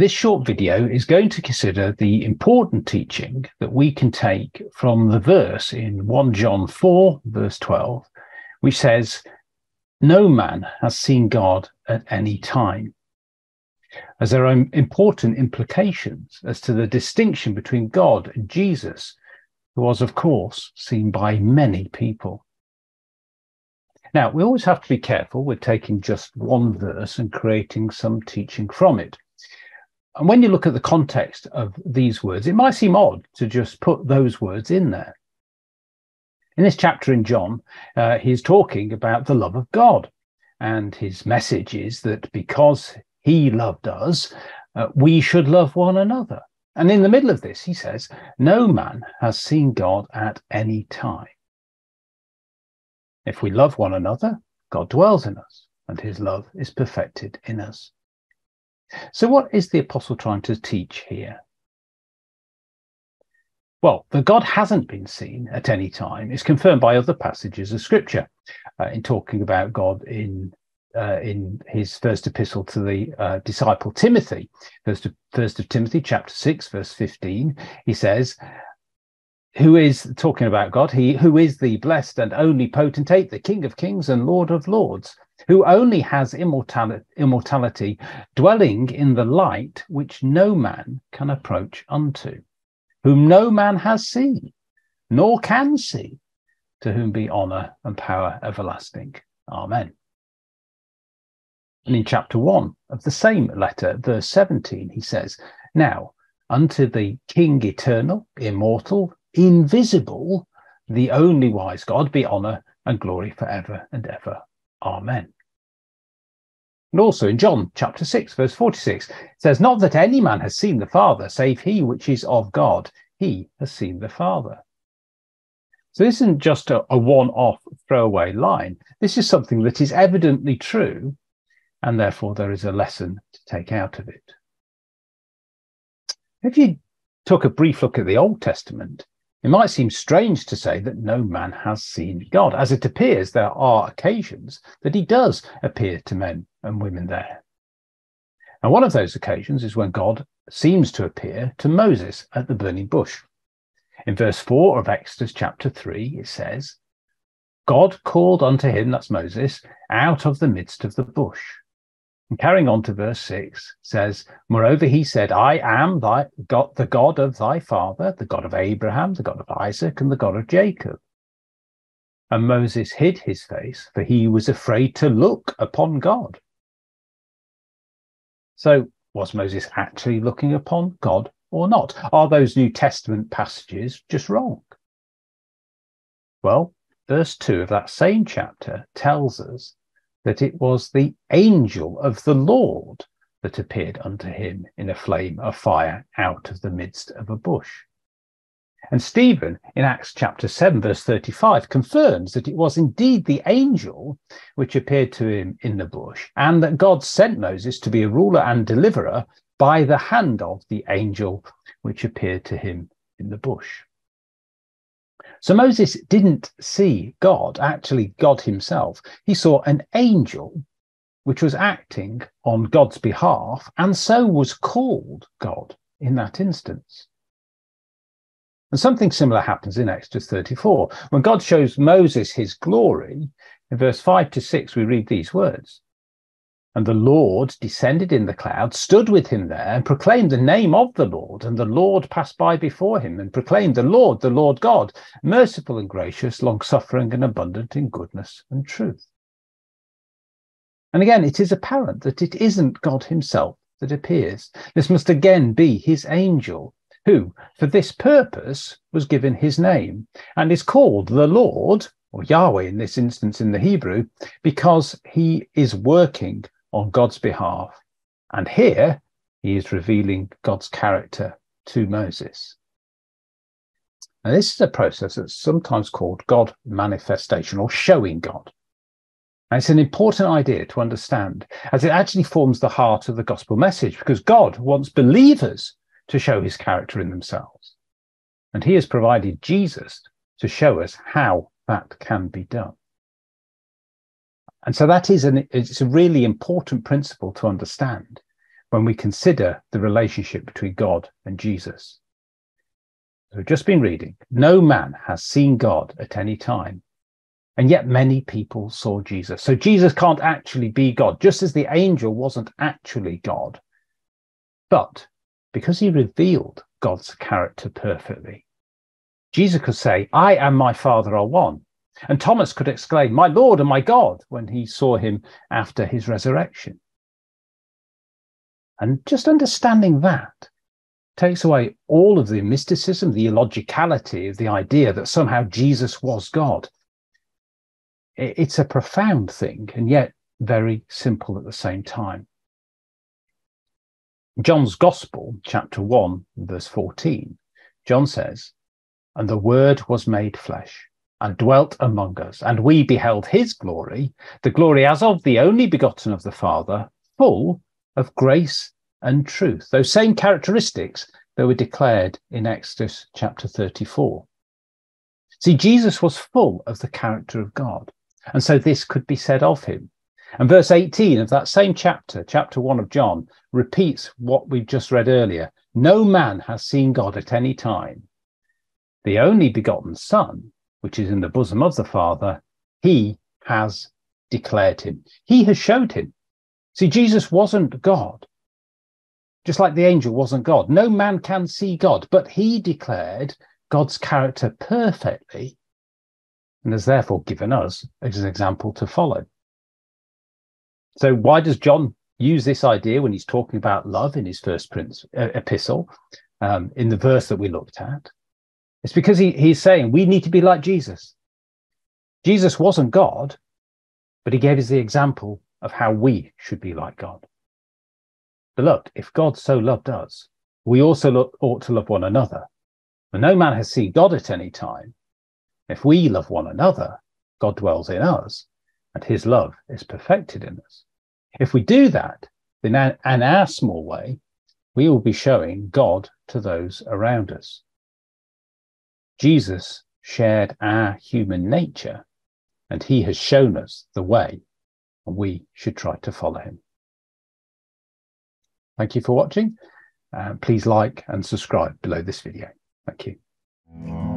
This short video is going to consider the important teaching that we can take from the verse in 1 John 4, verse 12, which says, "No man has seen God at any time," as there are important implications as to the distinction between God and Jesus, who was, of course, seen by many people. Now, we always have to be careful with taking just one verse and creating some teaching from it. And when you look at the context of these words, it might seem odd to just put those words in there. In this chapter in John, he's talking about the love of God. And his message is that because he loved us, we should love one another. And in the middle of this, he says, "No man has seen God at any time." If we love one another, God dwells in us, and his love is perfected in us. So what is the apostle trying to teach here? Well, that God hasn't been seen at any time is confirmed by other passages of Scripture. In talking about God in his first epistle to the disciple Timothy, first of Timothy chapter 6, verse 15, he says, who is talking about God, he who is the blessed and only potentate, the King of kings and Lord of lords, who only has immortality, dwelling in the light which no man can approach unto, whom no man has seen, nor can see, to whom be honour and power everlasting. Amen. And in chapter 1 of the same letter, verse 17, he says, "Now unto the King eternal, immortal, invisible, the only wise God, be honour and glory forever and ever. Amen." And also in John chapter 6, verse 46, it says, "Not that any man has seen the Father, save he which is of God. He has seen the Father." So this isn't just a one-off throwaway line. This is something that is evidently true, and therefore there is a lesson to take out of it. If you took a brief look at the Old Testament, it might seem strange to say that no man has seen God, as it appears there are occasions that he does appear to men and women there. And one of those occasions is when God seems to appear to Moses at the burning bush. In verse 4 of Exodus chapter 3, it says, "God called unto him," that's Moses, "out of the midst of the bush." And carrying on to verse 6, says, "Moreover, he said, I am thy God, the God of thy father, the God of Abraham, the God of Isaac, and the God of Jacob. And Moses hid his face, for he was afraid to look upon God." So was Moses actually looking upon God or not? Are those New Testament passages just wrong? Well, verse 2 of that same chapter tells us that it was the angel of the Lord that appeared unto him in a flame of fire out of the midst of a bush. And Stephen, in Acts chapter 7, verse 35, confirms that it was indeed the angel which appeared to him in the bush, and that God sent Moses to be a ruler and deliverer by the hand of the angel which appeared to him in the bush. So Moses didn't see God, actually God himself. He saw an angel which was acting on God's behalf, and so was called God in that instance. And something similar happens in Exodus 34. When God shows Moses his glory, in verse 5 to 6, we read these words, "And the Lord descended in the cloud, stood with him there, and proclaimed the name of the Lord. And the Lord passed by before him, and proclaimed, the Lord God, merciful and gracious, long-suffering and abundant in goodness and truth." And again, it is apparent that it isn't God himself that appears. This must again be his angel, who, for this purpose, was given his name, and is called the Lord, or Yahweh in this instance in the Hebrew, because he is working on God's behalf. And here he is revealing God's character to Moses. Now, this is a process that's sometimes called God manifestation, or showing God. And it's an important idea to understand, as it actually forms the heart of the gospel message, because God wants believers to show his character in themselves. And he has provided Jesus to show us how that can be done. And so that is it's a really important principle to understand, when we consider the relationship between God and Jesus. So we've just been reading, no man has seen God at any time, and yet many people saw Jesus. So Jesus can't actually be God, just as the angel wasn't actually God. But because he revealed God's character perfectly, Jesus could say, I and my Father are one. And Thomas could exclaim, my Lord and my God, when he saw him after his resurrection. And just understanding that takes away all of the mysticism, the illogicality of the idea that somehow Jesus was God. It's a profound thing, and yet very simple at the same time. John's Gospel, chapter 1, verse 14, John says, and the Word was made flesh and dwelt among us, and we beheld his glory, the glory as of the only begotten of the Father, full of grace and truth. Those same characteristics that were declared in Exodus chapter 34. See, Jesus was full of the character of God, and so this could be said of him. And verse 18 of that same chapter, chapter 1 of John, repeats what we've just read earlier. No man has seen God at any time. The only begotten Son, which is in the bosom of the Father, he has declared him. He has showed him. See, Jesus wasn't God, just like the angel wasn't God. No man can see God, but he declared God's character perfectly and has therefore given us as an example to follow. So why does John use this idea when he's talking about love in his first epistle, in the verse that we looked at? It's because he's saying we need to be like Jesus. Jesus wasn't God, but he gave us the example of how we should be like God. But look, if God so loved us, we also ought to love one another. But no man has seen God at any time. If we love one another, God dwells in us, and his love is perfected in us. If we do that, then in our small way, we will be showing God to those around us. Jesus shared our human nature, and he has shown us the way, and we should try to follow him. Thank you for watching. Please like and subscribe below this video. Thank you.